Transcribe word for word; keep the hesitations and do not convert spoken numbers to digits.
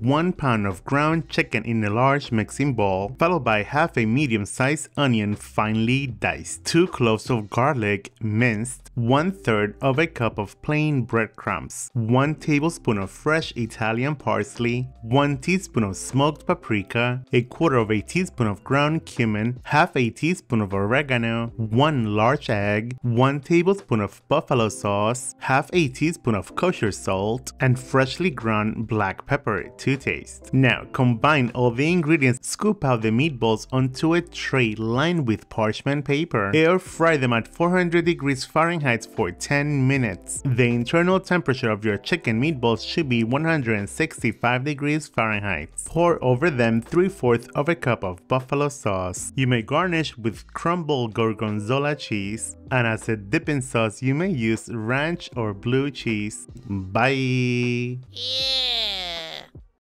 one pound of ground chicken in a large mixing bowl, followed by half a medium-sized onion finely diced, two cloves of garlic minced, one third of a cup of plain breadcrumbs, one tablespoon of fresh Italian parsley, one teaspoon of smoked paprika, a quarter of a teaspoon of ground cumin, half a teaspoon of oregano, one large egg, one tablespoon of buffalo sauce, half a teaspoon of kosher salt, and freshly ground black pepper to taste. Now combine all the ingredients, scoop out the meatballs onto a tray lined with parchment paper. Air fry them at four hundred degrees Fahrenheit for ten minutes. The internal temperature of your chicken meatballs should be one hundred sixty-five degrees Fahrenheit. Pour over them three fourths of a cup of buffalo sauce. You may garnish with crumbled gorgonzola cheese, and as a dipping sauce you may use ranch or blue cheese. Bye! Yeah.